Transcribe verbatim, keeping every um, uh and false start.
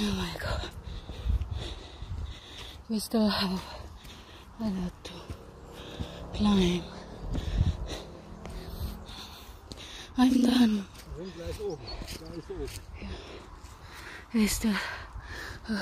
Oh my God. We still have a lot to climb. I'm done. Yeah. We still... Uh,